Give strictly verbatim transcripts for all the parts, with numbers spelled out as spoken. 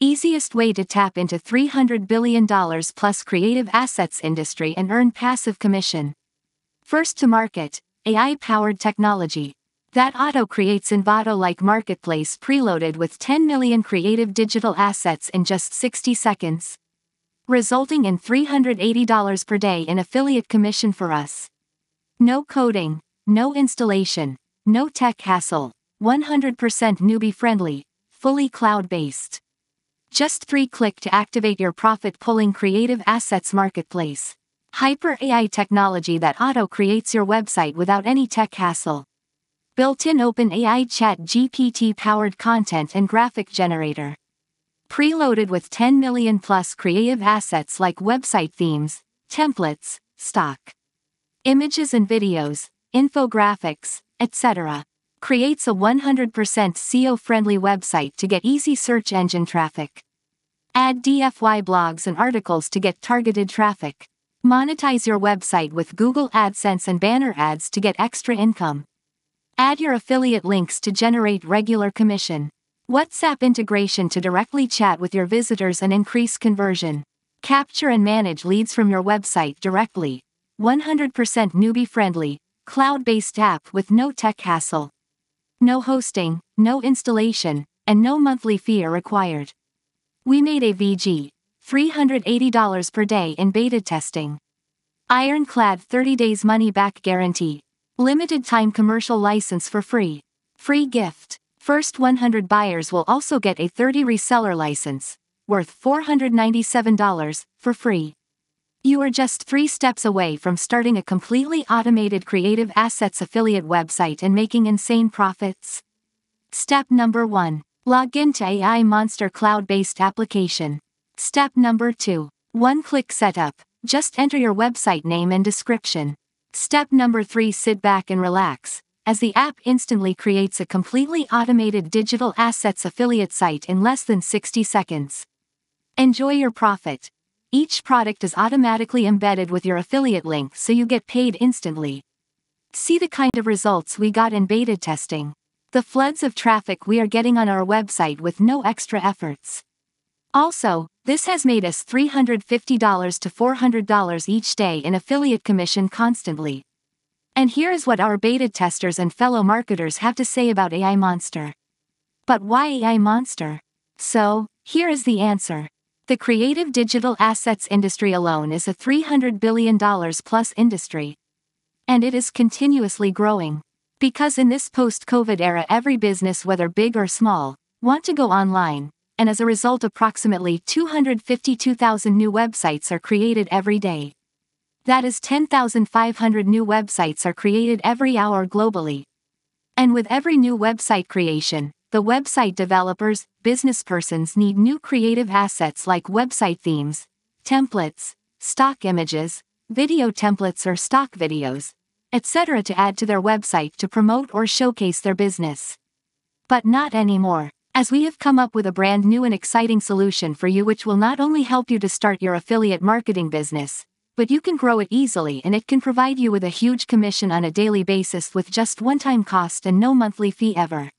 Easiest way to tap into three hundred billion dollars plus creative assets industry and earn passive commission. First to market, A I-powered technology. That auto creates Envato-like marketplace preloaded with ten million creative digital assets in just sixty seconds. Resulting in three hundred eighty dollars per day in affiliate commission for us. No coding, no installation, no tech hassle, one hundred percent newbie-friendly, fully cloud-based. Just three-click to activate your profit-pulling creative assets marketplace. Hyper A I technology that auto-creates your website without any tech hassle. Built-in OpenAI Chat G P T-powered content and graphic generator. Preloaded with ten million plus creative assets like website themes, templates, stock, images and videos, infographics, et cetera. Creates a one hundred percent S E O-friendly website to get easy search engine traffic. Add D F Y blogs and articles to get targeted traffic. Monetize your website with Google AdSense and banner ads to get extra income. Add your affiliate links to generate regular commission. WhatsApp integration to directly chat with your visitors and increase conversion. Capture and manage leads from your website directly. one hundred percent newbie-friendly, cloud-based app with no tech hassle. No hosting, no installation, and no monthly fee are required. We made a V G, three hundred eighty dollars per day in beta testing. Ironclad thirty days money-back guarantee. Limited-time commercial license for free. Free gift. First one hundred buyers will also get a thirty reseller license, worth four hundred ninety-seven dollars, for free. You are just three steps away from starting a completely automated creative assets affiliate website and making insane profits. Step number one. Log in to A I Monster cloud-based application. Step number two. One-click setup. Just enter your website name and description. Step number three. Sit back and relax, as the app instantly creates a completely automated digital assets affiliate site in less than sixty seconds. Enjoy your profit. Each product is automatically embedded with your affiliate link so you get paid instantly. See the kind of results we got in beta testing. The floods of traffic we are getting on our website with no extra efforts. Also, this has made us three hundred fifty to four hundred dollars each day in affiliate commission constantly. And here is what our beta testers and fellow marketers have to say about A I Monster. But why A I Monster? So, here is the answer. The creative digital assets industry alone is a three hundred billion dollars plus industry. And it is continuously growing. Because in this post-COVID era every business, whether big or small, want to go online, and as a result approximately two hundred fifty-two thousand new websites are created every day. That is ten thousand five hundred new websites are created every hour globally. And with every new website creation, the website developers, business persons need new creative assets like website themes, templates, stock images, video templates or stock videos, et cetera to add to their website to promote or showcase their business. But not anymore, as we have come up with a brand new and exciting solution for you which will not only help you to start your affiliate marketing business, but you can grow it easily and it can provide you with a huge commission on a daily basis with just one-time cost and no monthly fee ever.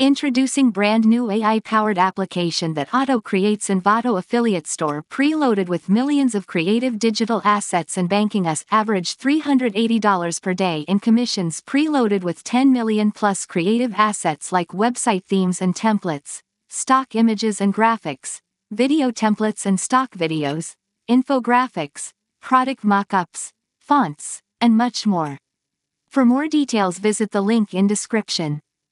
Introducing brand new A I-powered application that auto-creates Envato affiliate store preloaded with millions of creative digital assets and banking us average three hundred eighty dollars per day in commissions preloaded with ten million plus creative assets like website themes and templates, stock images and graphics, video templates and stock videos, infographics, product mock-ups, fonts, and much more. For more details visit the link in description.